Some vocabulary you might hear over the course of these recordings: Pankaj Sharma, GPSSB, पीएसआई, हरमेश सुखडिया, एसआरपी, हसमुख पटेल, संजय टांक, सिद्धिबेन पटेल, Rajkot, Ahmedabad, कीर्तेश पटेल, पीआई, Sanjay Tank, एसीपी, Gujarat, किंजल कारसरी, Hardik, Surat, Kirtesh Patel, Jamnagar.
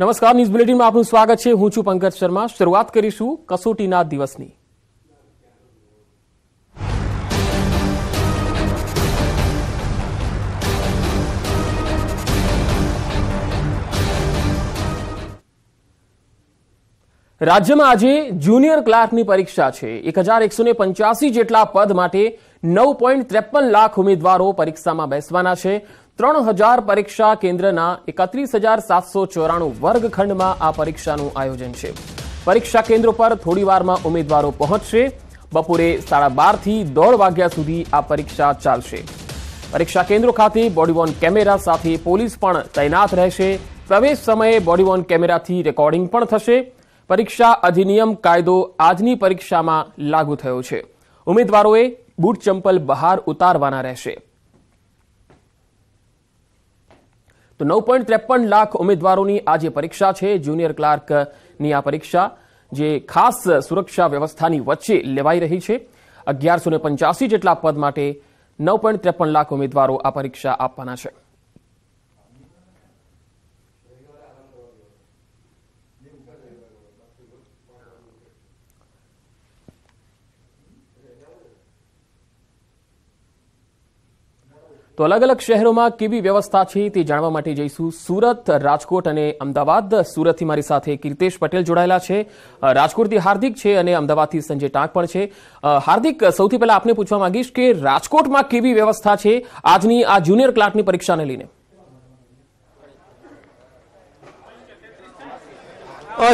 नमस्कार news bulletin में आपनु स्वागत छे। हूँ छू पंकज शर्मा। शुरुआत करीशु कसोटीना दिवसनी। राज्य में आज जुनियर क्लार्क की परीक्षा है। 1185 जेटला पद माटे 9.53 लाख उम्मीदवारों परीक्षा में बेसवाना है। 3000 परीक्षा केन्द्रना 31794 वर्गखंड में आ परीक्षा आयोजन है। परीक्षा केन्द्र पर थोड़ी वार में उम्मीदवारों पहुंचशे। बपोरे 12:30 थी 1:30 सुधी आ परीक्षा चालशे। परीक्षा केन्द्रो खाते बॉडीवॉर्न कैमेरा साथ पोलीस पण तैनात रहेशे। प्रवेश समये बॉडीवॉर्न कैमेरा थी रेकॉर्डिंग पण थशे। परीक्षा अधिनियम कायदो आजनी परीक्षा में लागू थयो छे। उम्मीदवारोए बूट चंपल बहार उतारवाना रहेशे। तो 9.53 लाख उम्मीदवारोनी आज परीक्षा छे। जुनियर क्लार्क नी आ परीक्षा जे खास सुरक्षा व्यवस्थानी वच्चे लेवाई रही छे। 1185 जेटला पद माटे 9.53 लाख उम्मीदवारो आ परीक्षा आपवाना छे। तो अलग अलग शहरों में केवी व्यवस्था है ते जाणवा माटे जईशु सूरत, राजकोट अने अमदावाद। सूरत थी मारी साथे कीर्तेश पटेल जोड़ायेला छे। राजकोट थी हार्दिक छे अने अमदावाद थी संजय टांक पण छे। हार्दिक, सौथी पहेला आपने पूछवा मांगीश के राजकोट में केवी व्यवस्था है आजनी आ जुनियर क्लार्क नी परीक्षा ने लीने?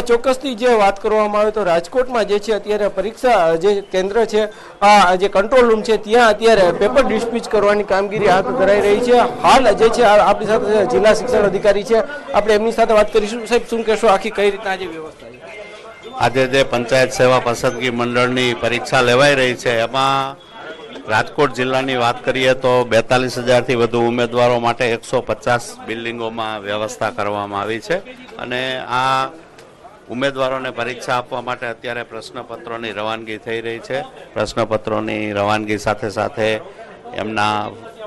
चोक्सथी जो बात करवामां आवे तो राजकोट में जे छे अत्यारे परीक्षा जे केन्द्र छे आ जे कंट्रोल रूम छे त्यां अत्यारे पेपर डिस्पैच करवानी कामगीरी हाथ धराई रही छे। हाल जे छे आपणी साथे जिला शिक्षण अधिकारी छे, आपणे एमनी साथे बात करीशुं। साहेब, शुं कहेशो आखी कई रीतना जे व्यवस्था छे? आज जे पंचायत सेवा पसंदगी मंडळनी परीक्षा लेवाई रही छे एमां राजकोट जिल्लानी बात करिए तो 42,000 थी वधु उम्मीदवारों माटे 150 बिल्डिंगों में व्यवस्था करवामां आवी छे अने आ उम्मीदवारों परीक्षा आपवा माटे अत्यारे प्रश्नपत्रोनी रवानगी थई रही है। प्रश्नपत्रोनी रवानगी साथे साथे एमना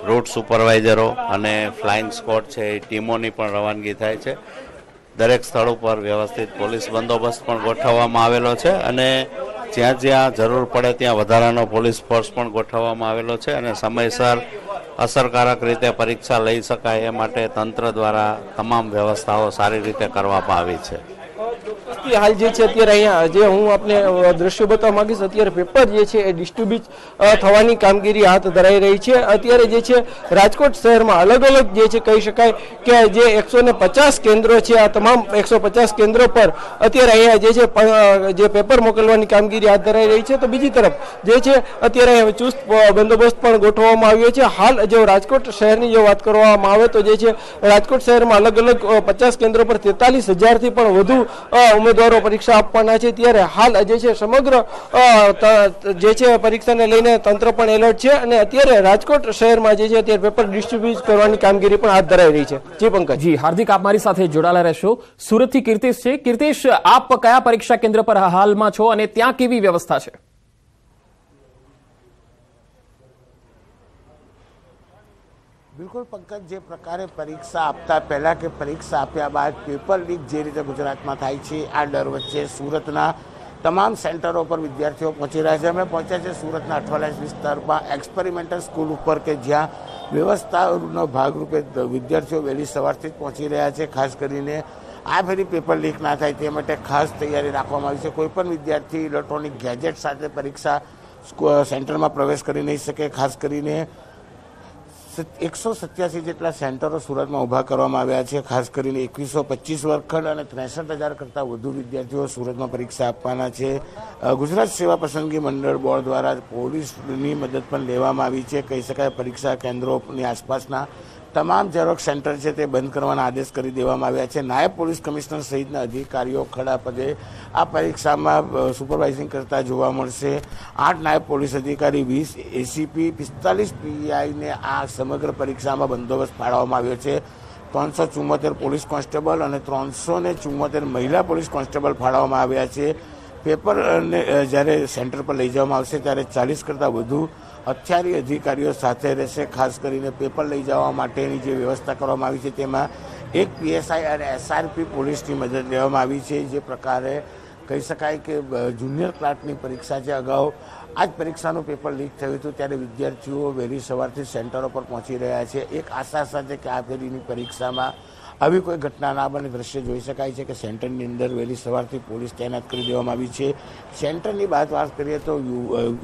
रूट सुपरवाइजरो अने फ्लाइंग स्क्वॉड है टीमोनी पण रवानगी थाय छे। दरेक स्थळ पर व्यवस्थित पोलीस बंदोबस्त पण गोठववामां आवेलो छे अने ज्यां ज्यां जरूर पड़े त्यां वधारानो पोलीस फोर्स पण गोठववामां आवेलो छे अने समयसर असरकारक रीते परीक्षा लई शकाय ए माटे तंत्र द्वारा तमाम व्यवस्थाओ सारी रीते करवामां आवी छे। हाल जे छे अत्यारे अहींया जे हूँ आपने दृश्य बता मांगीश। अत्यारे पेपर जे छे डिस्ट्रीब्यूट थवानी कामगीरी हाथ धराई रही है। अत्यारे जे छे राजकोट शहर में अलग अलग जे छे कही शकाय के जे 150 केन्द्रो छे आ तमाम 150 केन्द्रो पर अत्यारे अहींया जे छे जे पेपर मोकलवानी कामगीरी हाथ धराई रही है। तो बीजी तरफ जे छे अत्यारे हवे चुस्त बंदोबस्त पण गोठववामां आव्यो छे। हाल जो राजकोट शहरनी जो बात करवामां आवे तो जे छे राजकोट शहर में अलग अलग 50 केन्द्रो पर 43,000 थी पण वधु उम्मीदवारों परीक्षा आपवाना छे। त्यारे हाल समग्र परीक्षा ने लईने तंत्र पण एलर्ट छे अने अत्यारे राजकोट शहर में जे छे अत्यारे पेपर डिस्ट्रीब्यूट करवानी कामगीरी पण हाथ धराई रही छे। जी पंकज। जी हार्दिक, आप मारी साथे जोडायेला रहेशो। सूरत थी कीर्तेश छे। कीर्तेश, आप क्या परीक्षा केन्द्र पर हाल में छो अने त्यां केवी व्यवस्था छे? बिल्कुल पंकज, जे प्रकारे परीक्षा आपता पहला के परीक्षा आप्या बाद पेपर लीक जे रीते गुजरात में थाय छे, आ डर वच्चे सूरतना तमाम सेंटरों पर विद्यार्थी पहुंची रहा है। अमे पहुंचा है सूरतना अठवालाइज विस्तार में एक्सपेरिमेंटल स्कूल पर के ज्यां व्यवस्था भागरूपे विद्यार्थी वहेली सवारथी पहुंची रहा है। खास करीने आ फेरी पेपर लीक ना थाय ते माटे खास तैयारी राखवामां आवी छे। कोईपण विद्यार्थी इलेक्ट्रॉनिक गैजेट साथे परीक्षा सेंटर में प्रवेश करी नहीं सके। खास करीने 187 जेटला सेंटरो सूरत में उभा करवामां आव्या छे। खास करीने 2125 वर्गखंड अने 63,000 करता वधु विद्यार्थीओ सूरत में परीक्षा आपवाना छे। गुजरात सेवा पसंदगी मंडल बोर्ड द्वारा पोलीसनी मदद पण लेवामां आवी छे। कही शकाय परीक्षा केन्द्रोनी आसपासना तमाम जेरोक्स सेंटर है ते बंद करवाना आदेश करी देवामां आव्या छे। नायब पोलीस कमिश्नर सहितना अधिकारीओ खड़ा पदे आ परीक्षा में सुपरवाइजिंग करता जोवा मळशे। 8 नायब पोलीस अधिकारी, 20 एसीपी, 45 पीआई ने आ समग्र परीक्षा में बंदोबस्त फाळवामां आव्यो छे। 374 पोलीस कोन्स्टेबल और 374 महिला पोलीस कोन्स्टेबल फाळवामां आव्या छे। पेपर જ્યારે સેન્ટર પર લઈ જવામાં આવશે ત્યારે 40 કરતાં વધુ હથિયારી અધિકારીઓ સાથે રહેશે। ખાસ કરીને પેપર લઈ જવા માટેની જે વ્યવસ્થા કરવામાં આવી છે તેમાં एक पीएसआई और एसआरपी पुलिस की मदद लेवामां आवी छे। जे प्रकारे कही शकाय के जूनियर क्लार्कनी परीक्षा जे अगाऊ आज परीक्षा पेपर लीक थयुं हतुं त्यारे विद्यार्थीओ वहेली सवारथी सेंटरो पर पहोंची रह्या छे, एक आशा साथे के आ फेरीनी परीक्षामां આવી કોઈ ઘટના ના બને। દ્રશ્ય જોઈ શકાય છે કે સેન્ટરની અંદર વહેલી સવારથી પોલીસ તૈનાત કરી દેવામાં આવી છે। સેન્ટરની વાત કરીએ તો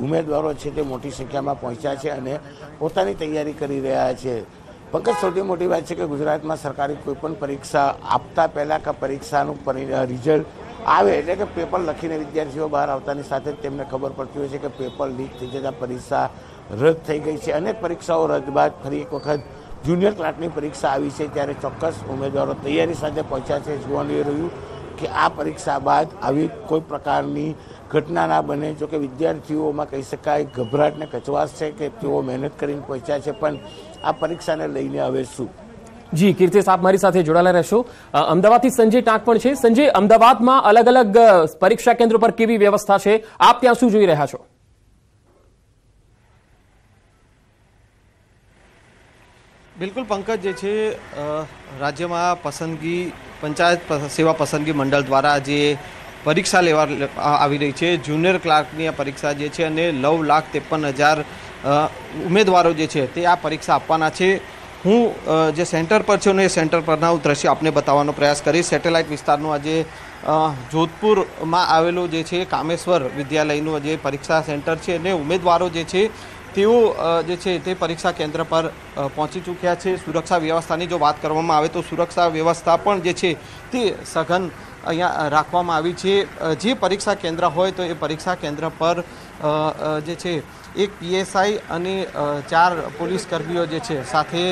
ઉમેદવારો છે તે મોટી સંખ્યામાં પહોંચ્યા છે અને પોતાની તૈયારી કરી રહ્યા છે। પંકજ, સૌથી મોટી વાત છે કે ગુજરાતમાં સરકારી કોઈપણ પરીક્ષા આપતા પહેલાં કે પરીક્ષાનું રિઝલ્ટ આવે એટલે કે પેપર લખીને વિદ્યાર્થીઓ બહાર આવતાની સાથે જ તેમને ખબર પડતી હોય છે કે પેપર લીક થઈ જતાં પરીક્ષા રદ થઈ ગઈ છે। અનેક પરીક્ષાઓ રદ બાદ ફરી એક વખત જુનિયર ક્લાર્કની પરીક્ષા આવી છે ત્યારે ચોક્કસ ઉમેદવારો તૈયારી સાથે પહોંચ્યા છે। જોવાનું રહ્યું કે આ પરીક્ષા બાદ આવી કોઈ પ્રકારની ઘટના ના બને। જો કે વિદ્યાર્થીઓમાં કહી શકાય ગભરાટ ને કચવાશ છે કે તેઓ મહેનત કરીને પહોંચ્યા છે, પણ આ પરીક્ષાને લઈને હવે શું। જી કીર્તિશ, આપ મારી સાથે જોડાયેલા રહેશો। અમદાવાદથી સંજય ટાંક પણ છે। સંજય, અમદાવાદમાં અલગ અલગ પરીક્ષા કેન્દ્રો પર કેવી વ્યવસ્થા છે, આપ ત્યાં શું જોઈ રહ્યા છો? बिल्कुल पंकज, जे राज्य में पसंदगी पंचायत सेवा पसंदगी मंडल द्वारा जे परीक्षा लेवा आवी रही है जूनियर क्लार्कनी आ परीक्षा जे छे अने 9,53,000 उम्मीदवारों जे आ परीक्षा आपवाना छे। हूँ जे सेंटर पर छूँ ने सेंटर परना दृश्य आपने बतावानो प्रयास करी। सेटेलाइट विस्तारनो आजे जोधपुर में आवेलो जे छे कामेश्वर विद्यालयनु आज परीक्षा सेंटर है अने उम्मीदवारों जे परीक्षा केन्द्र पर पहुंची चूक्या है। सुरक्षा व्यवस्था की जो बात करवामां आवे तो सुरक्षा व्यवस्था पण जे छे ते सघन अहींया राखवामां आवी छे। जे परीक्षा केन्द्र होय तो ये परीक्षा केन्द्र पर जे छे एक पीएसआई अने 4 पोलीसकर्मीओ जे छे साथे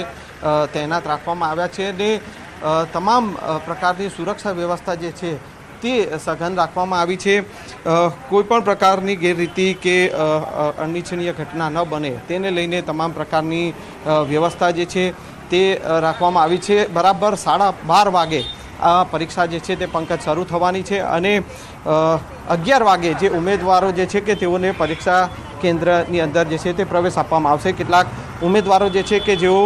तैनात राखवामां आव्या छे ने तमाम प्रकारनी सुरक्षा व्यवस्था जे छे सघन राखवामां आवी छे। कोईपण प्रकारनी गैररीति के अनिच्छनीय घटना न बने तेने लईने तमाम प्रकारनी व्यवस्था जे छे ते राखवामां आवी छे। बराबर 12:30 वागे आ परीक्षा जे छे ते पंकज शुरू थवानी छे अने 11 वागे जे उमेदवारो जे छे के तेओने परीक्षा केन्द्रनी अंदर जे छे ते प्रवेश आपवामां आवशे। केटलाक उमेदवारो जे छे के जेओ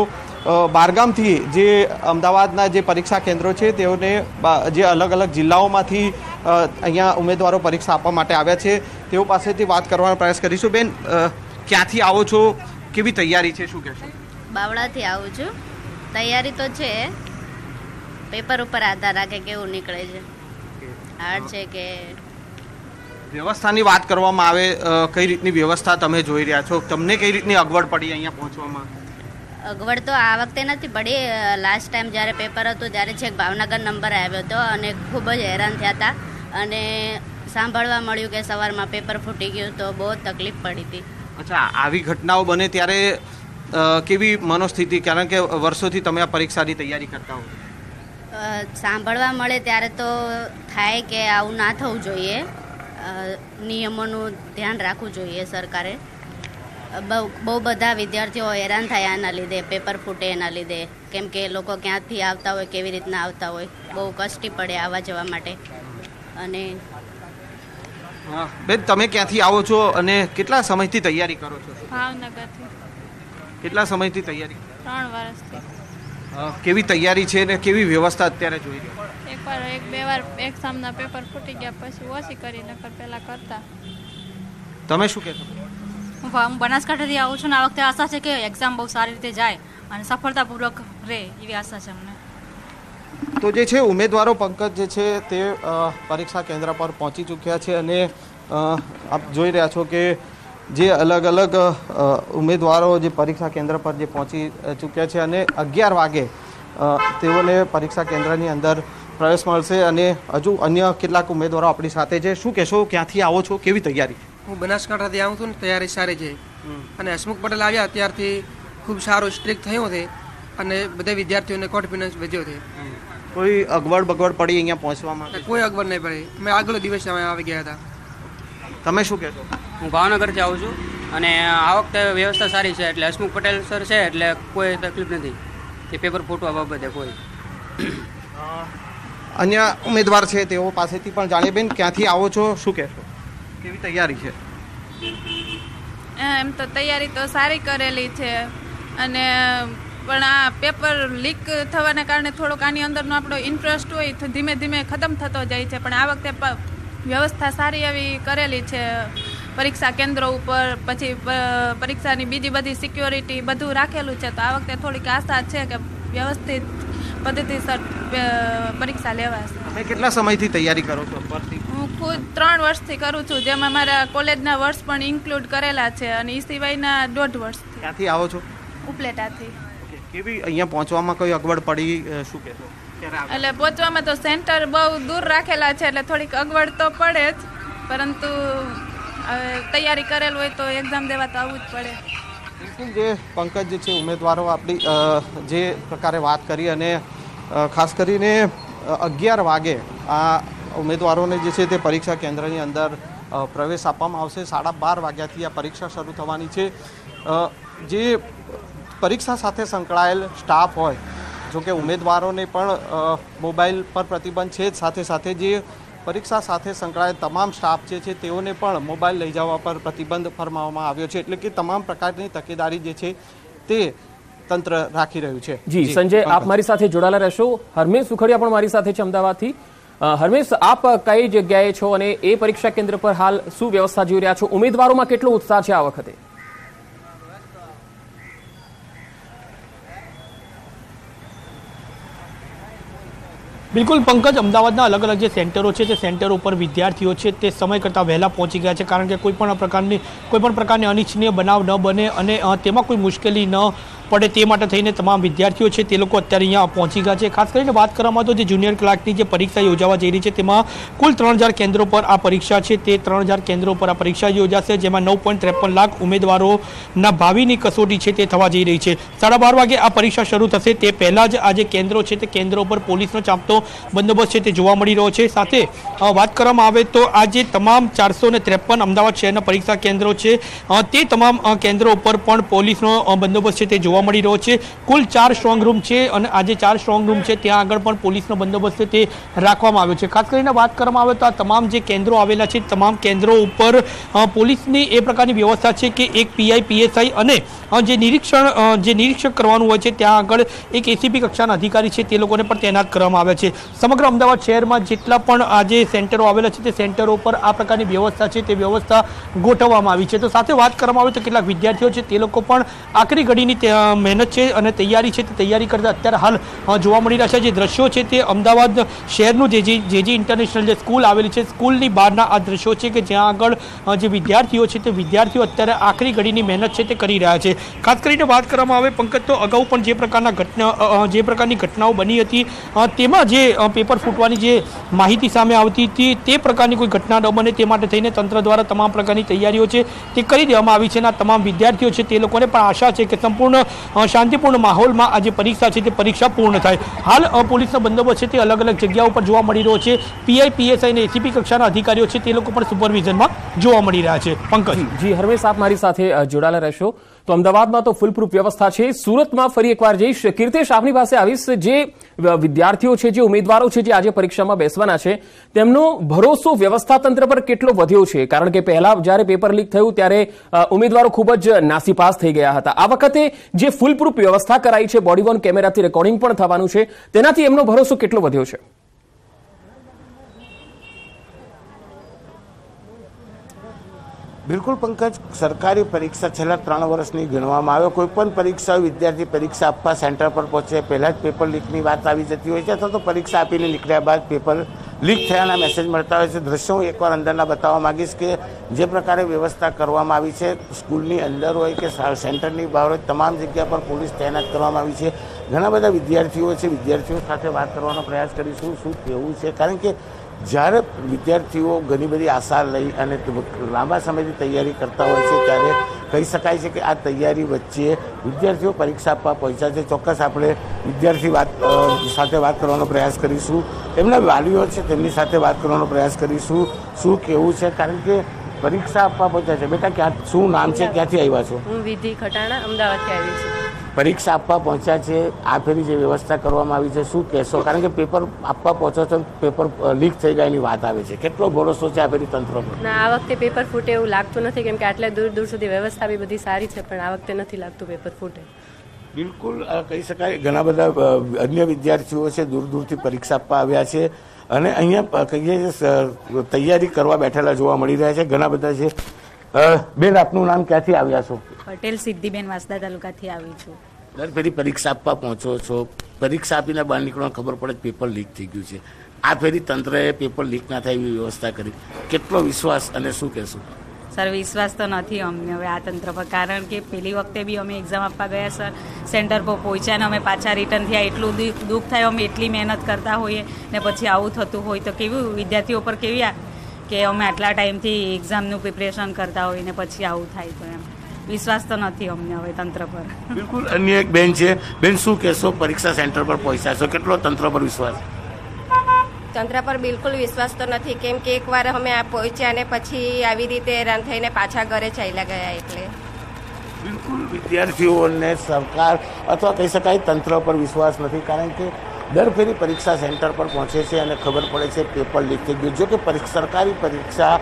बारगामथी जे अमदावादना जे परीक्षा केन्द्रो छे तेओने जे अलग अलग जिल्लाओमांथी अहींया उमेदवारो परीक्षा आपवा माटे आव्या छे तेओ पासेथी वात करवानो प्रयास करीशुं। बेन, क्यांथी आवो छो, केवी तैयारी छे, शुं कहेशो? बावळाथी आવું છું। તૈયારી તો છે, પેપર ઉપર આધાર રાખે કેવું નીકળે છે, હાર્ડ છે કે। વ્યવસ્થાની વાત કરવામાં આવે, કઈ રીતની વ્યવસ્થા તમે જોઈ રહ્યા છો? તમને કઈ રીતની અગવડ પડી અહીંયા પહોંચવામાં? અગવડ તો આ વખતે નથી પડી, લાસ્ટ ટાઈમ જ્યારે પેપર હતું ત્યારે છેક ભાવનગર નંબર આવ્યો હતો અને ખૂબ જ હેરાન થયા હતા અને સાંભળવા મળ્યું કે સવારમાં પેપર ફૂટી ગયું તો બહુ તકલીફ પડી હતી। અચ્છા, આવી ઘટનાઓ બને ત્યારે કેવી મનોસ્થિતિ, કારણ કે વર્ષોથી તમે આ પરીક્ષાની તૈયારી કરતા હો? સાંભળવા મળે ત્યારે તો થાય કે આવું ના થવું જોઈએ, નિયમોનું ધ્યાન રાખવું જોઈએ સરકારે। બહુ બધા વિદ્યાર્થીઓ હેરાન થાય આના લીધે, પેપર ફૂટે એના લીધે, કેમ કે લોકો ક્યાંથી આવતા હોય, કેવી રીતના આવતા હોય, બહુ કષ્ટી પડે આવવા જવા માટે। અને બેન, તમે ક્યાંથી આવો છો અને કેટલા સમયથી તૈયારી કરો છો? ભાવનગરથી। કેટલા સમયથી તૈયારી? 3 વર્ષથી। કેવી તૈયારી છે ને કેવી વ્યવસ્થા અત્યારે જોઈ રહ્યા? એકવાર 1-2 વાર એક્ઝામના પેપર ફૂટી ગયા પછી ઓછી કરી નકર પહેલા કરતા। તમે શું કહેશો? હું બનાસકાંઠાથી આવું છું ને આ વખતે આશા છે કે એક્ઝામ બહુ સારી રીતે જાય અને સફળતાપૂર્વક રહે એવી આશા છે અમને તો। જે છે ઉમેદવારો પંકજ જે છે તે પરીક્ષા કેન્દ્ર પર પહોંચી ચૂક્યા છે અને આપ જોઈ રહ્યા છો કે જે अलग अलग उम्मीदवारों जो परीक्षा केन्द्र पर जो पहुँची चूक्या है अने 11 वागे तेओने परीक्षा केन्द्रनी अंदर प्रवेश मळशे अने हजू अन्य केटलाक उम्मीदवारो आपणी साथे छे। शुं कहेशो, क्यांथी आवो छो, केवी तैयारी? हूँ बनासकांठाथी आऊँ छूँ, तैयारी सारी छे अने हसमुख पटेल आव्या त्यारथी खूब सारो स्ट्रिक्ट थयो छे अने बधा विद्यार्थीओने कॉन्फिडन्स वध्यो छे। कोई अगवड बगवड पड़ी अहींया पहोंचवामां? कोई अगवड नहीं पड़ी, अमे आगलो दिवस आवी गया हता। તમે શું કહેશો? હું ભાવનગરથી આવું છું અને આ વખતે વ્યવસ્થા સારી છે એટલે હસમુખ પટેલ સર છે એટલે કોઈ તકલીફ નથી કે પેપર ફૂટવા બાબતે કોઈ। અન્ય ઉમેદવાર છે તેઓ પાસેથી પણ જાણીએ। બેન, ક્યાંથી આવો છો, શું કહેશો, કેવી તૈયારી છે? એમ તો તૈયારી તો સારી કરેલી છે અને पण आ पेपर लीक थवाने कारणे थोड़ोक आनी अंदरनो आपणो इंटरेस्ट होय तो धीमे धीमे खत्म थतो जाय छे। पण आ वखते व्यवस्था सारी एवी करेली छे, परीक्षा केन्द्रों पर पछी परीक्षा की बीजी बधी सिक्योरिटी बधु राखेलू छे, तो आ वखते थोड़ी आशा छे के व्यवस्थित पद्धतिसर परीक्षा लेवाशे। તમે કેટલા સમયથી તૈયારી કરો છો? હું ખુદ 3 વર્ષથી કરું છું, જેમાં મારા કોલેજના વર્ષ પણ ઇન્ક્લુડ કરેલા છે, અને એ સિવાયના 1.5 વર્ષથી. ક્યાંથી આવો છો? ઉપલેટાથી. કેવી અહીંયા પહોંચવામાં કોઈ અગવડ પડી? શું કહેશો? એટલે પહોંચવામાં તો સેન્ટર બહુ દૂર રાખેલા છે, એટલે થોડીક અગવડ તો પડે જ, પરંતુ તૈયારી કરેલ હોય તો એક્ઝામ દેવા તો આવવું જ પડે. બિલકુલ, જે પંકજ છે ઉમેદવારો આપણી જે પ્રકારે વાત કરી, અને ખાસ કરીને 11 વાગે આ ઉમેદવારોને જે છે તે પરીક્ષા કેન્દ્રની અંદર પ્રવેશ આપવામાં આવશે. 12:30 વાગ્યાથી આ પરીક્ષા શરૂ થવાની છે. જે પરીક્ષા સાથે સંકળાયેલ સ્ટાફ હોય, જો કે ઉમેદવારોને પણ મોબાઈલ પર પ્રતિબંધ છે, સાથે સાથે જે પરીક્ષા સાથે સંકળાયેલ તમામ સ્ટાફ જે છે તેઓને પણ મોબાઈલ લઈ જવા પર પ્રતિબંધ ફરમાવવામાં આવ્યો છે. એટલે કે તમામ પ્રકારની તકેદારી જે છે તે તંત્ર રાખી રહ્યું છે. જી સંજય, આપ મારી સાથે જોડાયેલા રહેશો. હરમેશ સુખડિયા પણ મારી સાથે છે અમદાવાદથી. હરમેશ, આપ કઈ જગ્યાએ છો અને એ પરીક્ષા કેન્દ્ર પર હાલ શું વ્યવસ્થા જોઈ રહ્યા છો? ઉમેદવારોમાં કેટલો ઉત્સાહ છે આ વખતે? બિલકુલ પંકજ, અમદાવાદના અલગ અલગ જે સેન્ટરો છે તે સેન્ટરો પર વિદ્યાર્થીઓ છે તે સમય કરતાં વહેલા પહોંચી ગયા છે, કારણ કે કોઈપણ પ્રકારની અનિચ્છનીય બનાવ ન બને અને તેમાં કોઈ મુશ્કેલી ન પડે તે માટે થઈને તમામ વિદ્યાર્થીઓ છે તે લોકો અત્યારે અહીંયા પહોંચી ગયા છે. ખાસ કરીને વાત કરવામાં તો જે જુનિયર ક્લાર્કની જે પરીક્ષા યોજાવા જઈ રહી છે તેમાં કુલ 3000 કેન્દ્રો પર આ પરીક્ષા છે તે 3000 કેન્દ્રો પર આ પરીક્ષા યોજાશે, જેમાં 9.53 લાખ ઉમેદવારોના ભાવિની કસોટી છે તે થવા જઈ રહી છે. 12:30 વાગે આ પરીક્ષા શરૂ થશે તે પહેલાં જ આ જે કેન્દ્રો છે તે કેન્દ્રો પર પોલીસનો ચાંપતો બંદોબસ્ત છે તે જોવા મળી રહ્યો છે. સાથે વાત કરવામાં આવે તો આજે તમામ 453 અમદાવાદ શહેરના પરીક્ષા કેન્દ્રો છે તે તમામ કેન્દ્રો ઉપર પણ પોલીસનો બંદોબસ્ત છે તે જોવા મળી રહ્યો છે. કુલ 4 સ્ટ્રોંગ રૂમ છે અને આજે 4 સ્ટ્રોંગ રૂમ છે ત્યાં આગળ પણ પોલીસનો બંદોબસ્ત તે રાખવામાં આવ્યો છે. ખાસ કરીને વાત કરવામાં આવે તો આ તમામ જે કેન્દ્રો આવેલા છે તમામ કેન્દ્રો ઉપર પોલીસની એ પ્રકારની વ્યવસ્થા છે કે એક પીઆઈ, પીએસઆઈ અને જે નિરીક્ષક કરવાનું હોય છે ત્યાં આગળ એક એસીપી કક્ષાના અધિકારી છે તે લોકોને પણ તૈનાત કરવામાં આવ્યા છે. સમગ્ર અમદાવાદ શહેરમાં જેટલા પણ આજે સેન્ટરો આવેલા છે તે સેન્ટરો પર આ પ્રકારની વ્યવસ્થા છે તે વ્યવસ્થા ગોઠવવામાં આવી છે. તો સાથે વાત કરવામાં આવે તો કેટલાક વિદ્યાર્થીઓ છે તે લોકો પણ આખરી ઘડીની મહેનત છે અને તૈયારી છે તે તૈયારી કરતા અત્યારે હાલ જોવા મળી રહ્યા છે. જે દ્રશ્યો છે તે અમદાવાદ શહેરનું જે ઇન્ટરનેશનલ જે સ્કૂલ આવેલી છે સ્કૂલની બહારના આ દ્રશ્યો છે કે જ્યાં આગળ જે વિદ્યાર્થીઓ છે તે વિદ્યાર્થીઓ અત્યારે આખરી ઘડીની મહેનત છે તે કરી રહ્યા છે. ખાસ કરીને વાત કરવામાં આવે પંકજ તો અગાઉ પણ જે પ્રકારની ઘટનાઓ બની હતી તેમાં જે પેપર ફૂટવાની જે માહિતી સામે આવતી હતી તે પ્રકારની કોઈ ઘટના ન બને તે માટે થઈને તંત્ર દ્વારા તમામ પ્રકારની તૈયારીઓ છે તે કરી દેવામાં આવી છે. અને તમામ વિદ્યાર્થીઓ છે તે લોકોને પણ આશા છે કે સંપૂર્ણ શાંતિપૂર્ણ માહોલમાં આ જે પરીક્ષા છે તે પરીક્ષા પૂર્ણ થાય. હાલ પોલીસનો બંદોબસ્ત છે તે અલગ અલગ જગ્યાઓ પર જોવા મળી રહ્યો છે. પીઆઈ, પીએસઆઈ અને એસીપી કક્ષાના અધિકારીઓ છે તે લોકો પણ સુપરવિઝનમાં જોવા મળી રહ્યા છે. પંકજ. જી હરમેશ, આપ મારી સાથે જોડાયેલા રહેશો. તો અમદાવાદમાં તો ફૂલપ્રૂફ વ્યવસ્થા છે. સુરતમાં ફરી એકવાર જઈશ. કીર્તેશ, આપની પાસે આવીશ. જે વિદ્યાર્થીઓ છે, જે ઉમેદવારો છે, જે આજે પરીક્ષામાં બેસવાના છે, તેમનો ભરોસો વ્યવસ્થાતંત્ર પર કેટલો વધ્યો છે? કારણ કે પહેલા જ્યારે પેપર લીક થયું ત્યારે ઉમેદવારો ખૂબ જ નાસીપાસ થઈ ગયા હતા. આ વખતે જે ફૂલપ્રૂફ વ્યવસ્થા કરાઈ છે, બોડીવોર્ન કેમેરાથી રેકોર્ડિંગ પણ થવાનું છે, તેનાથી એમનો ભરોસો કેટલો વધ્યો છે? બિલકુલ પંકજ, સરકારી પરીક્ષા છેલ્લા 3 વર્ષની ગણવામાં આવે. કોઈપણ પરીક્ષા વિદ્યાર્થી પરીક્ષા આપવા સેન્ટર પર પહોંચે પહેલાં જ પેપર લીકની વાત આવી જતી હોય છે, અથવા તો પરીક્ષા આપીને નીકળ્યા બાદ પેપર લીક થયાના મેસેજ મળતા હોય છે. દ્રશ્યો હું એકવાર અંદરના બતાવવા માગીશ કે જે પ્રકારે વ્યવસ્થા કરવામાં આવી છે, સ્કૂલની અંદર હોય કે સેન્ટરની બહાર હોય, તમામ જગ્યા પર પોલીસ તૈનાત કરવામાં આવી છે. ઘણા બધા વિદ્યાર્થીઓ છે, વિદ્યાર્થીઓ સાથે વાત કરવાનો પ્રયાસ કરીશું શું કહેવું છે, કારણ કે જ્યારે વિદ્યાર્થીઓ ઘણી બધી આશા લઈ અને લાંબા સમયથી તૈયારી કરતા હોય છે ત્યારે કહી શકાય છે કે આ તૈયારી વચ્ચે વિદ્યાર્થીઓ પરીક્ષા આપવા પહોંચ્યા છે. ચોક્કસ આપણે વિદ્યાર્થી સાથે વાત કરવાનો પ્રયાસ કરીશું, એમના વાલીઓ છે તેમની સાથે વાત કરવાનો પ્રયાસ કરીશું શું કહેવું છે, કારણ કે પરીક્ષા આપવા પહોંચ્યા છે. બેટા, ક્યાં, શું નામ છે, ક્યાંથી આવ્યા છો? હું વિધિ ખટાણા અમદાવાદથી આવી છું. પરીક્ષા આપવા પહોંચ્યા છે, આ ફેરી જે વ્યવસ્થા કરવામાં આવી છે શું કહેશો, કારણ કે પેપર આપવા પહોંચો છો, પેપર લીક થઈ ગયાની વાત આવે છે, કેટલો ભરોસો છે આ ફેરી તંત્ર પર? ના, આ વખતે પેપર ફૂટે એવું લાગતું નથી, કેમ કે આટલે દૂર દૂર સુધી વ્યવસ્થા બી બધી સારી છે, પણ આ વખતે નથી લાગતું પેપર ફૂટે. बिल्कुल कही शकाय घणा बधा अन्य विद्यार्थीओ छे दूर दूरथी परीक्षा आपवा आव्या छे अने अहींया कहीए तैयारी करवा बैठेला जोवा मळी रह्या छे घणा बधा छे। बेन आपनुं नाम क्यांथी आव्या छो? पटेल सिद्धिबेन वासदा तालुकाथी आवी छुं। दर फेरी परीक्षा आपवा पहोंचो छो, परीक्षा आपीने बहार निकळवानुं खबर पडे पेपर लीक थई गयुं छे, आ फेरी तंत्रे पेपर लीक ना थाय एवी व्यवस्था करी, केटलो विश्वास अने शुं कहेशो? सर विश्वास तो नहीं अमने हवे आ तंत्र पर, कारण कि पेली वखते बी अमे एक्जाम आपवा गया सर सेंटर पर पहुंच्या ने अमे पाछा रिटर्न थया, एटलुं दुःख थाय अमे एटली मेहनत करता होईए ने पछी आवुं थतुं होय तो केवी विद्यार्थीओ पर केवी के अमे आटला टाइमथी एक्जामनुं प्रिपरेशन करता होय ने पछी आवुं थाय तो एम विश्वास तो नहीं अमने हवे तंत्र पर। बिल्कुल अन्य एक बेन छे, बेन शुं कहेशो? परीक्षा सेंटर पर पहुंच्या छो, केटलो तंत्र पर विश्वास? तंत्र पर बिल्कुल विश्वास तो नहीं, केम के एक वार अमे आ पहुंच्या ने पछी आवी रीते हैरान थईने पाछा घरे चाल्या गया एटले बिल्कुल विद्यार्थीओने सरकार अथवा कही शकाय तंत्र पर विश्वास नहीं, कारण के दर फेरी परीक्षा सेंटर पर पहुंचे छे अने खबर पड़े छे पेपर लीक थई गयुं। जो कि सरकारी परीक्षा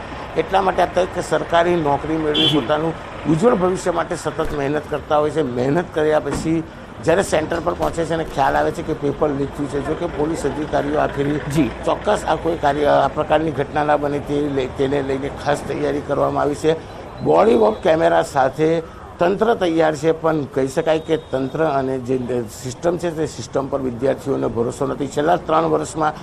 एटला माटे आपता के सरकारी नौकरी मेळवी पोतानुं उज्ज्वल भविष्य माटे सतत मेहनत करता होय छे, मेहनत कर्या पछी जयरे सेंटर पर पहुंचे छे ने ख्याल आवे छे के पेपर लीक थयुं छे। जो कि पुलिस अधिकारीओ आखिरी जी चौक्कस आ कोई कार्य आ प्रकारनी घटना न बने तेने लईने खास तैयारी करवामां आवी छे। बॉडी ऑफ कैमेरा साथे तंत्र तैयार छे, पण कही शकाय के तंत्र अने जे सिस्टम छे ते सिस्टम पर विद्यार्थीओने भरोसो नथी। छेल्ला 3 वर्षमां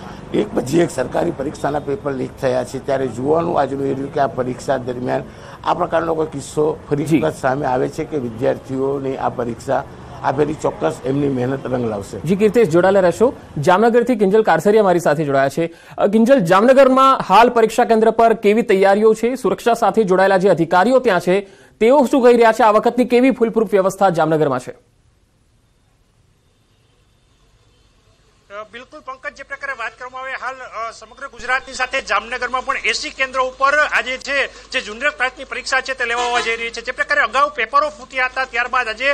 एक પછી એક सरकारी परीक्षाना पेपर लीक थया छे, त्यारे जुवानुं आज રહ્યું કે આ परीक्षा दरमियान आ प्रकारनो कोई किस्सो फरी વખત સામે આવે છે કે વિદ્યાર્થીઓની આ परीक्षा आ फेरी ચોક્કસ એમની મહેનત રંગ લાવશે। જી કીર્તેશ જોડાયેલા રહેશો। જામનગરથી કિંજલ કારસરી અમારી સાથે જોડાયા છે। કિંજલ, જામનગરમાં હાલ પરીક્ષા કેન્દ્ર પર કેવી તૈયારીઓ છે? સુરક્ષા સાથે જોડાયેલા જે અધિકારીઓ ત્યાં છે તેઓ શું કહી રહ્યા છે? આ વખતની કેવી ફૂલપ્રૂફ વ્યવસ્થા જામનગરમાં છે? બિલકુલ પંકજ, જે પ્રકારે વાત કરવામાં આવે હાલ સમગ્ર ગુજરાતની સાથે જામનગરમાં પણ 80 કેન્દ્રો ઉપર આજે છે જે જુનિયર ક્લાસની પરીક્ષા છે તે લેવામાં જઈ રહી છે। જે પ્રકારે અગાઉ પેપરો ફૂટ્યા હતા ત્યારબાદ આજે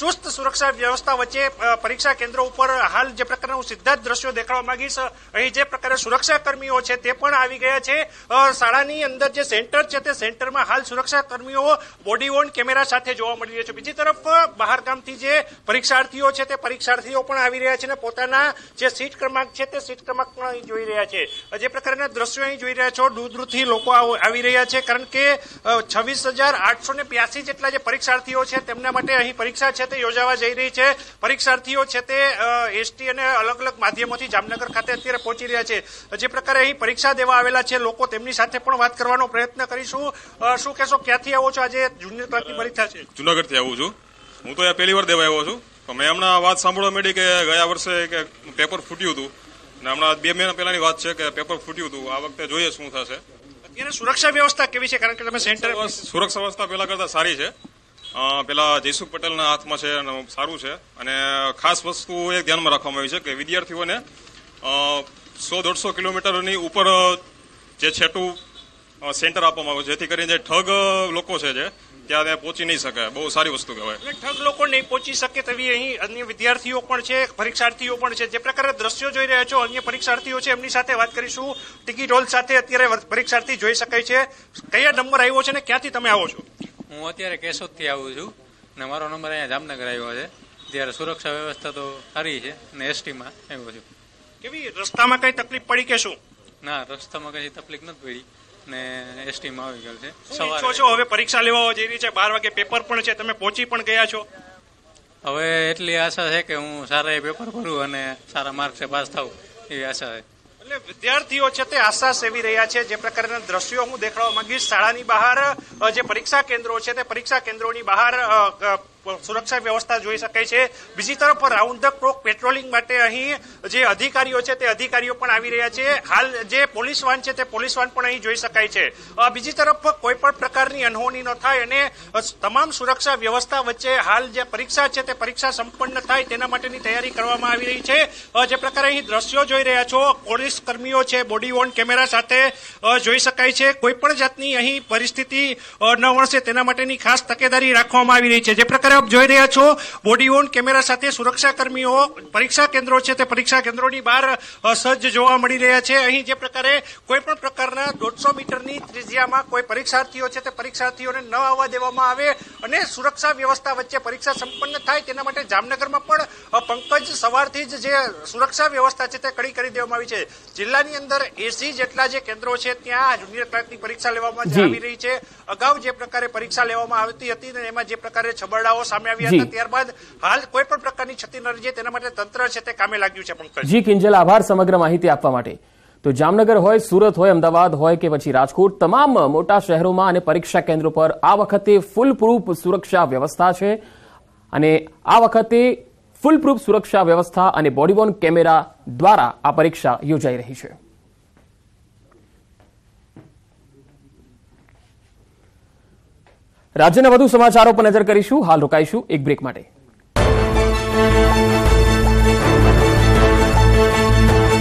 ચુસ્ત સુરક્ષા વ્યવસ્થા વચ્ચે પરીક્ષા કેન્દ્રો ઉપર હાલ જે પ્રકારના હું સીધા જ દ્રશ્યો દેખાડવા માંગીશ। અહીં જે પ્રકારે સુરક્ષાકર્મીઓ છે તે પણ આવી ગયા છે। શાળાની અંદર જે સેન્ટર છે તે સેન્ટરમાં હાલ સુરક્ષાકર્મીઓ બોડી ઓન કેમેરા સાથે જોવા મળી રહ્યા છે। બીજી તરફ બહારગામથી જે પરીક્ષાર્થીઓ છે તે પરીક્ષાર્થીઓ પણ આવી રહ્યા છે અને પોતાના જે સીટ क्रमांक છે તે સીટ क्रमांक પણ અહીં જોઈ રહ્યા છે। જે પ્રકારના દ્રશ્યો અહીં જોઈ રહ્યા છો, દૂર દૂરથી લોકો આવી રહ્યા છે, કારણ કે 26,882 જેટલા જે પરીક્ષાર્થીઓ છે તેમના માટે અહીં પરીક્ષા છે તે યોજાવા જઈ રહી છે। પરીક્ષાર્થીઓ છે તે એસટી અને અલગ અલગ માધ્યમોથી જામનગર ખાતે અત્યારે પહોંચી રહ્યા છે। જે પ્રકારે અહીં પરીક્ષા દેવા આવેલા છે લોકો, તેમની સાથે પણ વાત કરવાનો પ્રયત્ન કરીશું। શું કહેશો, ક્યાંથી આવો છો? આજે જુનિયર ક્લાસની પરીક્ષા છે? જુનાગઢથી આવું છું હું, તો અહીંયા પહેલી વાર દેવા આવ્યો છું। મેં હમણાં વાત સાંભળવા મળી કે ગયા વર્ષે કે પેપર ફૂટ્યું હતું અને હમણાં 2 મહિના પહેલાની વાત છે કે પેપર ફૂટ્યું હતું। આ વખતે જોઈએ શું થશે। અત્યારે સુરક્ષા વ્યવસ્થા કેવી છે? કારણ કે તમે સેન્ટર, સુરક્ષા વ્યવસ્થા પહેલા કરતા સારી છે। પેલા જયસુખ પટેલના હાથમાં છે અને સારું છે। અને ખાસ વસ્તુ એ ધ્યાનમાં રાખવામાં આવી છે કે વિદ્યાર્થીઓને 100-150 કિલોમીટરની ઉપર જે છેટું સેન્ટર આપવામાં આવ્યું, જેથી કરીને જે ઠગ લોકો છે જે ત્યાં પહોંચી નહીં શકે। બહુ સારી વસ્તુ કહેવાય, ઠગ લોકો નહીં પહોંચી શકે તેવી અહીં અન્ય વિદ્યાર્થીઓ પણ છે, પરીક્ષાર્થીઓ પણ છે। જે પ્રકારે દ્રશ્યો જોઈ રહ્યા છો, અન્ય પરીક્ષાર્થીઓ છે એમની સાથે વાત કરીશું। ટિકિટ હોલ સાથે અત્યારે પરીક્ષાર્થી જોઈ શકાય છે। કયા નંબર આવ્યો છે ને ક્યાંથી તમે આવો છો? હું અત્યારે કેશોદથી આવું છું ને મારો નંબર અહીંયા જામનગર આવ્યો છે। ત્યારે સુરક્ષા વ્યવસ્થા તો સારી છે ને એસટીમાં આવ્યો છું। કેવી રસ્તામાં કઈ તકલીફ પડી કે શું? ના, રસ્તામાં કઈ તકલીફ નથી પડી ને એસટીમાં આવી ગયેલ છે। સવારે છો હવે પરીક્ષા લેવા જઈ રહી છે, 12 વાગે પેપર પણ છે, તમે પહોંચી પણ ગયા છો। હવે એટલી આશા છે કે હું સારા એ પેપર ભરું અને સારા માર્ક્સે પાસ થાઉં એવી આશા છે। એટલે વિદ્યાર્થીઓ છે તે આશા સેવી રહ્યા છે। જે પ્રકારના દ્રશ્યો હું દેખાડવા માંગીશ, શાળાની બહાર જે પરીક્ષા કેન્દ્રો છે તે પરીક્ષા કેન્દ્રોની બહાર સુરક્ષા વ્યવસ્થા જોઈ શકાય છે। બીજી તરફ રાઉન્ડ ધ ક્લોક પેટ્રોલિંગ માટે અહીં જે અધિકારીઓ છે તે અધિકારીઓ પણ આવી રહ્યા છે। હાલ જે પોલીસ વાન છે તે પોલીસ વાન પણ અહીં જોઈ શકાય છે। બીજી તરફ કોઈ પણ પ્રકારની અનહોની ન થાય અને તમામ સુરક્ષા વ્યવસ્થા વચ્ચે હાલ જે પરીક્ષા છે તે પરીક્ષા સંપન્ન થાય તેના માટેની તૈયારી કરવામાં આવી રહી છે। જે પ્રકારે અહીં દ્રશ્યો જોઈ રહ્યા છો, પોલીસ કર્મીઓ છે બોડી ઓન કેમેરા સાથે જોઈ શકાય છે। કોઈ પણ જાતની અહીં પરિસ્થિતિ ન વણસે તેના માટેની ખાસ તકેદારી રાખવામાં આવી રહી છે। જે પ્રકારે આપ જોઈ રહ્યા છો બોડી ઓન કેમેરા સાથે સુરક્ષાકર્મીઓ પરીક્ષા કેન્દ્રો છે તે પરીક્ષા કેન્દ્રોની બહાર સજ્જ જોવા મળી રહ્યા છે. અહીં જે પ્રકારે કોઈપણ પ્રકારના 150 મીટરની ત્રિજ્યામાં કોઈ પરીક્ષાર્થીઓ છે તે પરીક્ષાર્થીઓને ન આવવા દેવામાં આવે અને સુરક્ષા વ્યવસ્થા વચ્ચે પરીક્ષા સંપન્ન થાય તેના માટે જામનગરમાં પણ પંકજ સવારથી જ જે સુરક્ષા વ્યવસ્થા છે તે કડી કરી દેવામાં આવી છે. જિલ્લાની અંદર 80 જેટલા જે કેન્દ્રો છે ત્યાં જુનિયર ક્લાર્કની પરીક્ષા લેવામાં આવી રહી છે. અગાઉ જે પ્રકારે પરીક્ષા લેવામાં આવતી હતી અને એમાં જે પ્રકારે છબરડાઓ સામે આવ્યા હતા ત્યારબાદ હાલ કોઈ પણ પ્રકારની ક્ષતિ ન રહે તેના માટે તંત્ર છે તે કામે લાગ્યું છે. પંકજ જી કિંજલ, આભાર સમગ્ર માહિતી આપવા માટે. તો જામનગર હોય, સુરત હોય, અમદાવાદ હોય કે પછી રાજકોટ, તમામ મોટા શહેરોમાં અને પરીક્ષા કેન્દ્રો પર આ વખતે ફૂલપ્રૂફ સુરક્ષા વ્યવસ્થા છે અને આ વખતે ફૂલપ્રૂફ સુરક્ષા વ્યવસ્થા અને બોડીવોર્ન કેમેરા દ્વારા આ પરીક્ષા યોજાઈ રહી છે. રાજ્યના વધુ સમાચારો પર નજર કરીશું. હાલ રોકાઈશું એક બ્રેક માટે.